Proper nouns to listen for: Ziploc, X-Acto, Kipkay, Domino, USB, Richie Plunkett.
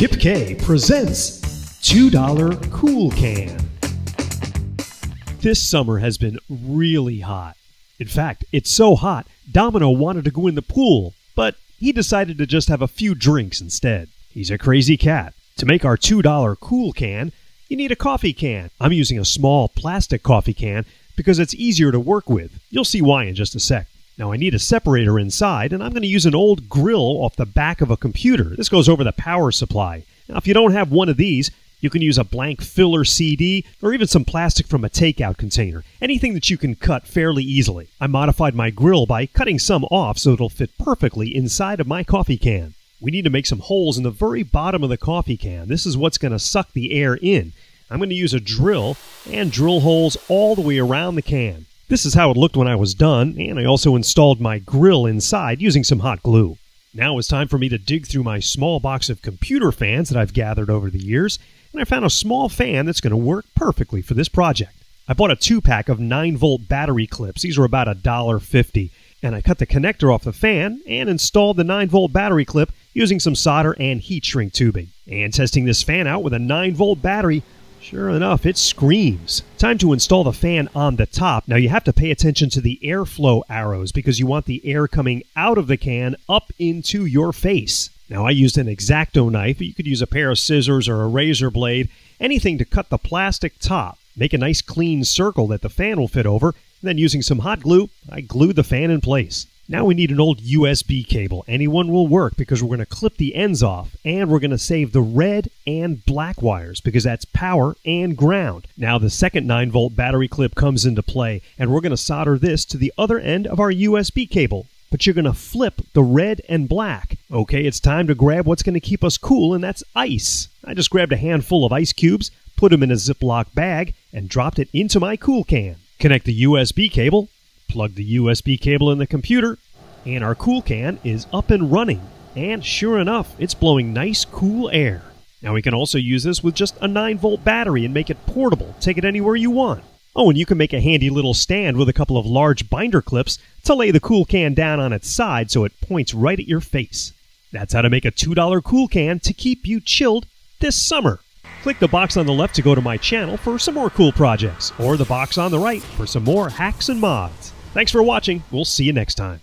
Kipkay presents $2 Cool Can. This summer has been really hot. In fact, it's so hot, Domino wanted to go in the pool, but he decided to just have a few drinks instead. He's a crazy cat. To make our $2 Cool Can, you need a coffee can. I'm using a small plastic coffee can because it's easier to work with. You'll see why in just a sec. Now I need a separator inside, and I'm going to use an old grill off the back of a computer. This goes over the power supply. Now if you don't have one of these, you can use a blank filler CD or even some plastic from a takeout container. Anything that you can cut fairly easily. I modified my grill by cutting some off so it'll fit perfectly inside of my coffee can. We need to make some holes in the very bottom of the coffee can. This is what's going to suck the air in. I'm going to use a drill and drill holes all the way around the can. This is how it looked when I was done, and I also installed my grill inside using some hot glue. Now it's time for me to dig through my small box of computer fans that I've gathered over the years, and I found a small fan that's going to work perfectly for this project. I bought a 2-pack of 9-volt battery clips. These were about $1.50, and I cut the connector off the fan and installed the 9-volt battery clip using some solder and heat shrink tubing. And testing this fan out with a 9-volt battery, sure enough, it screams. Time to install the fan on the top. Now you have to pay attention to the airflow arrows because you want the air coming out of the can up into your face. Now I used an X-Acto knife, but you could use a pair of scissors or a razor blade, anything to cut the plastic top. Make a nice clean circle that the fan will fit over, and then using some hot glue, I glued the fan in place. Now we need an old USB cable. Anyone will work because we're going to clip the ends off, and we're going to save the red and black wires because that's power and ground. Now the second 9-volt battery clip comes into play, and we're going to solder this to the other end of our USB cable. But you're going to flip the red and black. Okay, it's time to grab what's going to keep us cool, and that's ice. I just grabbed a handful of ice cubes, put them in a Ziploc bag, and dropped it into my cool can. Connect the USB cable. Plug the USB cable in the computer, and our cool can is up and running. And sure enough, it's blowing nice, cool air. Now we can also use this with just a 9-volt battery and make it portable. Take it anywhere you want. Oh, and you can make a handy little stand with a couple of large binder clips to lay the cool can down on its side so it points right at your face. That's how to make a $2 cool can to keep you chilled this summer. Click the box on the left to go to my channel for some more cool projects, or the box on the right for some more hacks and mods. Thanks for watching. We'll see you next time.